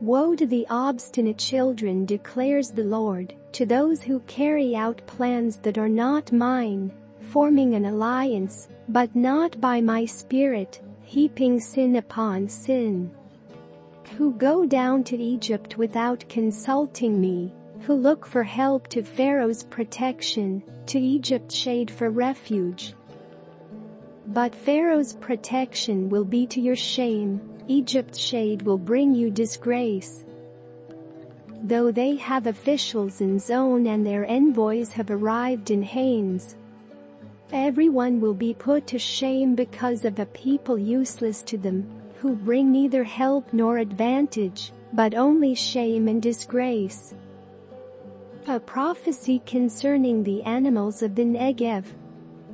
Woe to the obstinate children, declares the Lord, to those who carry out plans that are not mine, forming an alliance, but not by my spirit, heaping sin upon sin. Who go down to Egypt without consulting me, who look for help to Pharaoh's protection, to Egypt's shade for refuge. But Pharaoh's protection will be to your shame, Egypt's shade will bring you disgrace. Though they have officials in Zone and their envoys have arrived in Hanes, everyone will be put to shame because of a people useless to them, who bring neither help nor advantage, but only shame and disgrace. A prophecy concerning the animals of the Negev.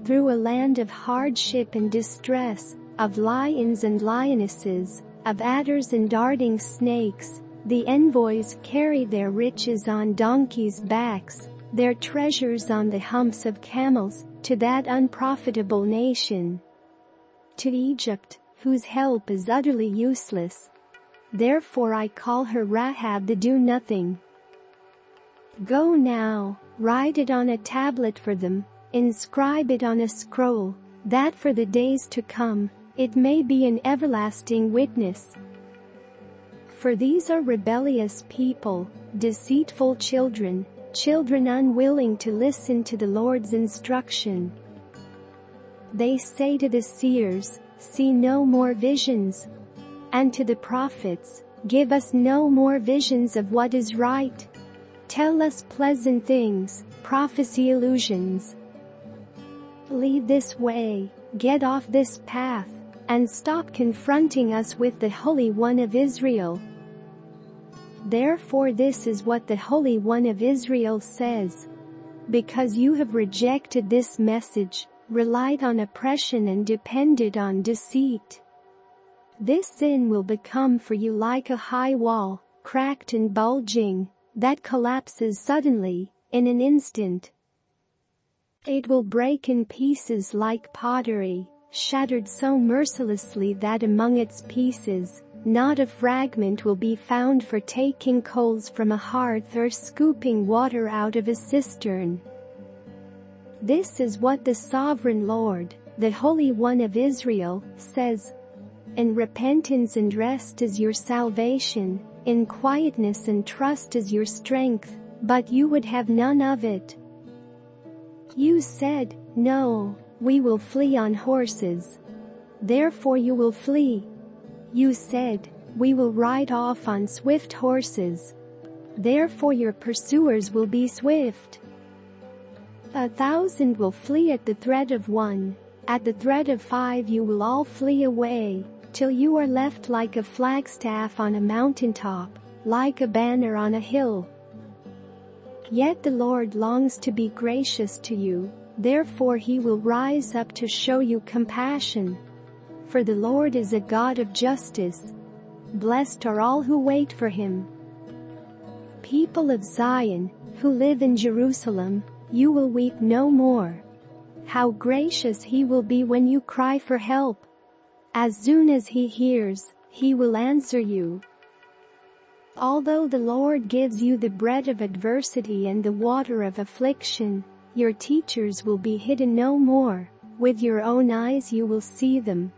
Through a land of hardship and distress, of lions and lionesses, of adders and darting snakes, the envoys carry their riches on donkeys' backs, their treasures on the humps of camels, to that unprofitable nation, to Egypt, whose help is utterly useless. Therefore I call her Rahab the do-nothing. Go now, write it on a tablet for them, inscribe it on a scroll, that for the days to come, it may be an everlasting witness. For these are rebellious people, deceitful children, children unwilling to listen to the Lord's instruction. They say to the seers, see no more visions, and to the prophets, give us no more visions of what is right. Tell us pleasant things, prophesy illusions. Lead this way, get off this path, and stop confronting us with the Holy One of Israel. Therefore this is what the Holy One of Israel says. Because you have rejected this message, relied on oppression and depended on deceit, this sin will become for you like a high wall, cracked and bulging, that collapses suddenly, in an instant. It will break in pieces like pottery, shattered so mercilessly that among its pieces, not a fragment will be found for taking coals from a hearth or scooping water out of a cistern. This is what the Sovereign Lord, the Holy One of Israel, says. In repentance and rest is your salvation, in quietness and trust is your strength, but you would have none of it. You said, no, we will flee on horses. Therefore you will flee. You said, we will ride off on swift horses. Therefore your pursuers will be swift. 1,000 will flee at the threat of one, at the threat of 5 you will all flee away, till you are left like a flagstaff on a mountaintop, like a banner on a hill. Yet the Lord longs to be gracious to you, therefore he will rise up to show you compassion. For the Lord is a God of justice. Blessed are all who wait for him. People of Zion, who live in Jerusalem, you will weep no more. How gracious he will be when you cry for help. As soon as he hears, he will answer you. Although the Lord gives you the bread of adversity and the water of affliction, your teachers will be hidden no more, with your own eyes you will see them.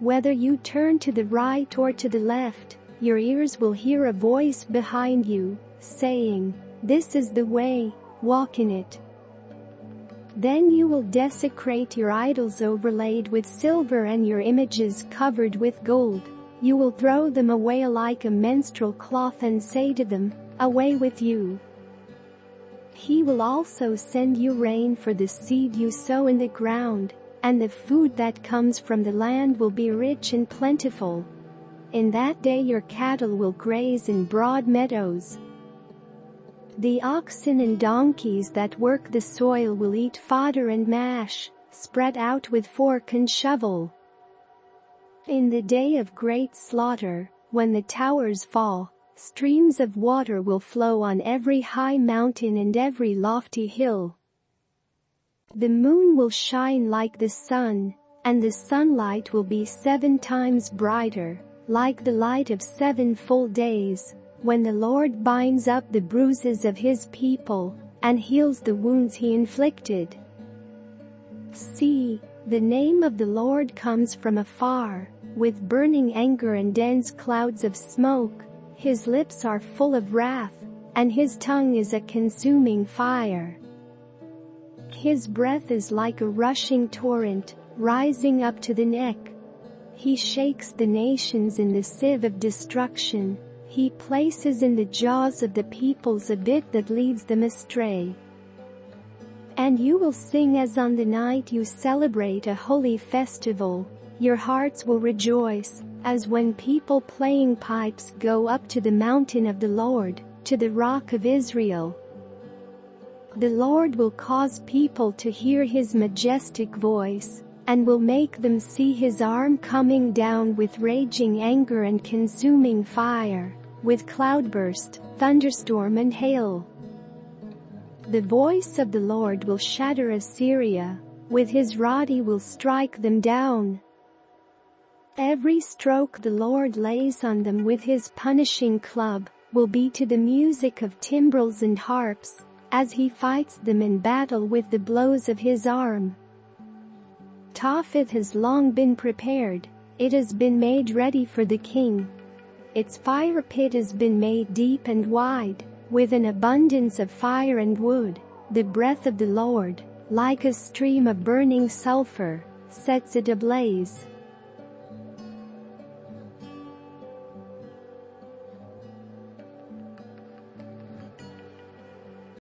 Whether you turn to the right or to the left, your ears will hear a voice behind you, saying, this is the way, walk in it. Then you will desecrate your idols overlaid with silver and your images covered with gold. You will throw them away like a menstrual cloth and say to them, away with you. He will also send you rain for the seed you sow in the ground, and the food that comes from the land will be rich and plentiful. In that day your cattle will graze in broad meadows. The oxen and donkeys that work the soil will eat fodder and mash, spread out with fork and shovel. In the day of great slaughter, when the towers fall, streams of water will flow on every high mountain and every lofty hill. The moon will shine like the sun, and the sunlight will be 7 times brighter, like the light of 7 full days, when the Lord binds up the bruises of his people and heals the wounds he inflicted. See, the name of the Lord comes from afar, with burning anger and dense clouds of smoke. His lips are full of wrath, and his tongue is a consuming fire. His breath is like a rushing torrent, rising up to the neck. He shakes the nations in the sieve of destruction. He places in the jaws of the peoples a bit that leads them astray. And you will sing as on the night you celebrate a holy festival. Your hearts will rejoice, as when people playing pipes go up to the mountain of the Lord, to the rock of Israel. The Lord will cause people to hear his majestic voice, and will make them see his arm coming down with raging anger and consuming fire, with cloudburst, thunderstorm and hail. The voice of the Lord will shatter Assyria, with his rod he will strike them down. Every stroke the Lord lays on them with his punishing club will be to the music of timbrels and harps, as he fights them in battle with the blows of his arm. Topheth has long been prepared, it has been made ready for the king. Its fire pit has been made deep and wide, with an abundance of fire and wood. The breath of the Lord, like a stream of burning sulfur, sets it ablaze.